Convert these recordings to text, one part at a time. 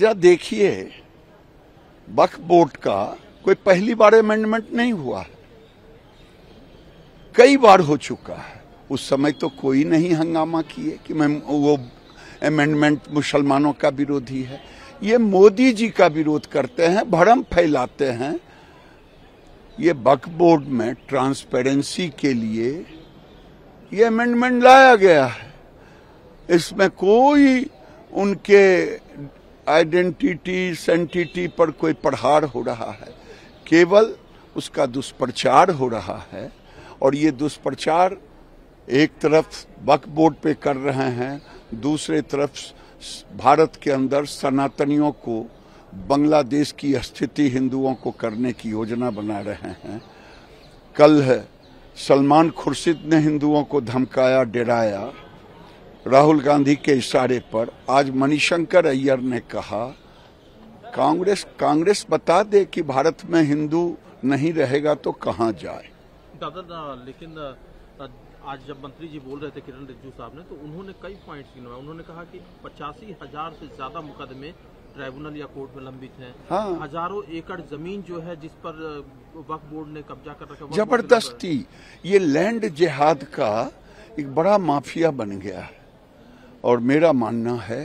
जरा देखिए, वक्फ बोर्ड का कोई पहली बार अमेंडमेंट नहीं हुआ है, कई बार हो चुका है। उस समय तो कोई नहीं हंगामा किए कि मैं वो अमेंडमेंट मुसलमानों का विरोधी है। ये मोदी जी का विरोध करते हैं, भ्रम फैलाते हैं। ये वक्फ बोर्ड में ट्रांसपेरेंसी के लिए ये अमेंडमेंट लाया गया है। इसमें कोई उनके आइडेंटिटी सेंटिटी पर कोई प्रहार हो रहा है, केवल उसका दुष्प्रचार हो रहा है। और ये दुष्प्रचार एक तरफ वक्फ बोर्ड पे कर रहे हैं, दूसरे तरफ भारत के अंदर सनातनियों को, बांग्लादेश की स्थिति हिंदुओं को करने की योजना बना रहे हैं। कल है सलमान खुर्शीद ने हिंदुओं को धमकाया, डराया राहुल गांधी के इशारे पर। आज मणि शंकर अय्यर ने कहा कांग्रेस बता दे कि भारत में हिंदू नहीं रहेगा तो कहाँ जाए। लेकिन आज जब मंत्री जी बोल रहे थे किरण रिज्जू साहब ने, तो उन्होंने कई पॉइंट्स गिनवाए। उन्होंने कहा कि 85,000 से ज्यादा मुकदमे ट्राइब्यूनल या कोर्ट में लंबित हैं। हाँ। हजारों एकड़ जमीन जो है जिस पर वक्फ बोर्ड ने कब्जा कर रखा है, जबरदस्ती। ये लैंड जिहाद का एक बड़ा माफिया बन गया है। और मेरा मानना है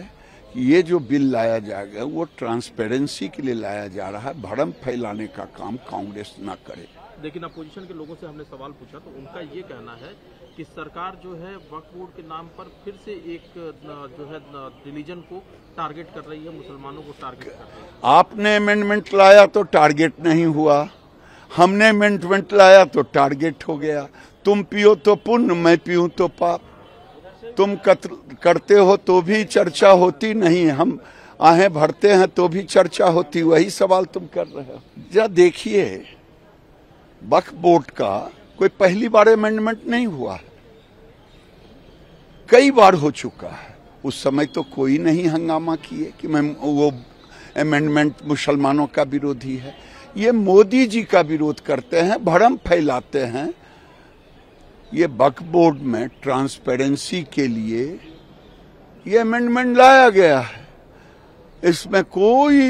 कि ये जो बिल लाया जाएगा वो ट्रांसपेरेंसी के लिए लाया जा रहा है, भ्रम फैलाने का काम कांग्रेस ना करे। लेकिन अपोजिशन के लोगों से हमने सवाल पूछा तो उनका ये कहना है कि सरकार जो है वक्फ बोर्ड के नाम पर फिर से एक जो है रिलीजन को टारगेट कर रही है, मुसलमानों को टारगेट कर रही है। आपने अमेंडमेंट लाया तो टारगेट नहीं हुआ, हमने अमेंडमेंट लाया तो टारगेट हो गया। तुम पियो तो पुण्य, मैं पीऊँ तो पाप। तुम करते हो तो भी चर्चा होती नहीं, हम आहें भरते हैं तो भी चर्चा होती। वही सवाल तुम कर रहे हो। जरा देखिए, वक्फ बोर्ड का कोई पहली बार अमेंडमेंट नहीं हुआ है, कई बार हो चुका है। उस समय तो कोई नहीं हंगामा किए कि मैं वो अमेंडमेंट मुसलमानों का विरोधी है। ये मोदी जी का विरोध करते हैं, भ्रम फैलाते हैं। ये वक्फ बोर्ड में ट्रांसपेरेंसी के लिए ये अमेंडमेंट लाया गया है। इसमें कोई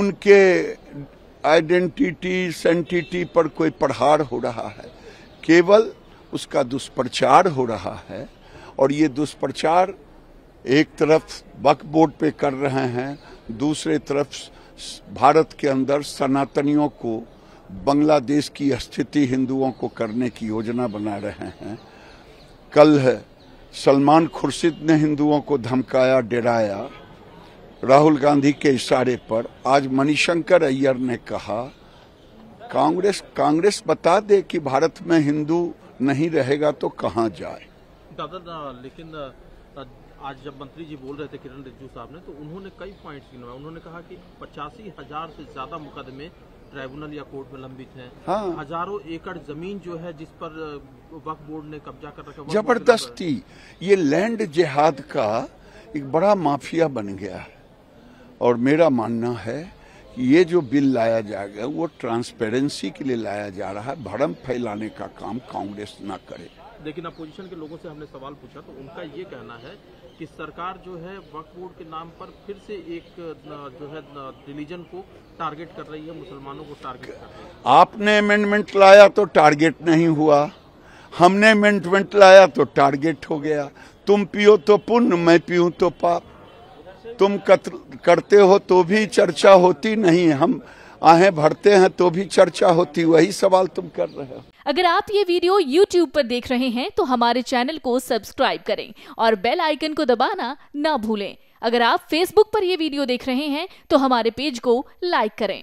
उनके आइडेंटिटी सेंटिटी पर कोई प्रहार हो रहा है, केवल उसका दुष्प्रचार हो रहा है। और ये दुष्प्रचार एक तरफ वक्फ बोर्ड पे कर रहे हैं, दूसरे तरफ भारत के अंदर सनातनियों को, बांग्लादेश की स्थिति हिंदुओं को करने की योजना बना रहे हैं। कल है सलमान खुर्शीद ने हिंदुओं को धमकाया, डराया राहुल गांधी के इशारे पर। आज मणि शंकर अय्यर ने कहा कांग्रेस बता दे कि भारत में हिंदू नहीं रहेगा तो कहाँ जाए। लेकिन आज जब मंत्री जी बोल रहे थे किरण रिज्जू साहब ने, तो उन्होंने कई पॉइंट्स गिनवाए। उन्होंने कहा कि 85,000 से ज्यादा मुकदमे ट्राइब्यूनल या कोर्ट में लंबित हैं। हाँ। हजारों एकड़ जमीन जो है जिस पर वक्फ बोर्ड ने कब्जा कर रखा है, जबरदस्ती। ये लैंड जिहाद का एक बड़ा माफिया बन गया है। और मेरा मानना है कि ये जो बिल लाया जाएगा वो ट्रांसपेरेंसी के लिए लाया जा रहा है, भ्रम फैलाने का काम कांग्रेस ना करे। लेकिन अपोजिशन के लोगों से हमने सवाल पूछा तो उनका ये कहना है कि सरकार जो है वक्फ बोर्ड के नाम पर फिर से एक जो है रिलीजन को टारगेट कर रही है, मुसलमानों को टारगेट कर रही है। आपने अमेंडमेंट लाया तो टारगेट नहीं हुआ, हमने अमेंडमेंट लाया तो टारगेट हो गया। तुम पियो तो पुण्य, मैं पीऊँ तो पाप। तुम करते हो तो भी चर्चा होती नहीं, हम आहें भरते हैं तो भी चर्चा होती। वही सवाल तुम कर रहे हो। अगर आप ये वीडियो YouTube पर देख रहे हैं तो हमारे चैनल को सब्सक्राइब करें और बेल आइकन को दबाना ना भूलें। अगर आप Facebook पर ये वीडियो देख रहे हैं तो हमारे पेज को लाइक करें।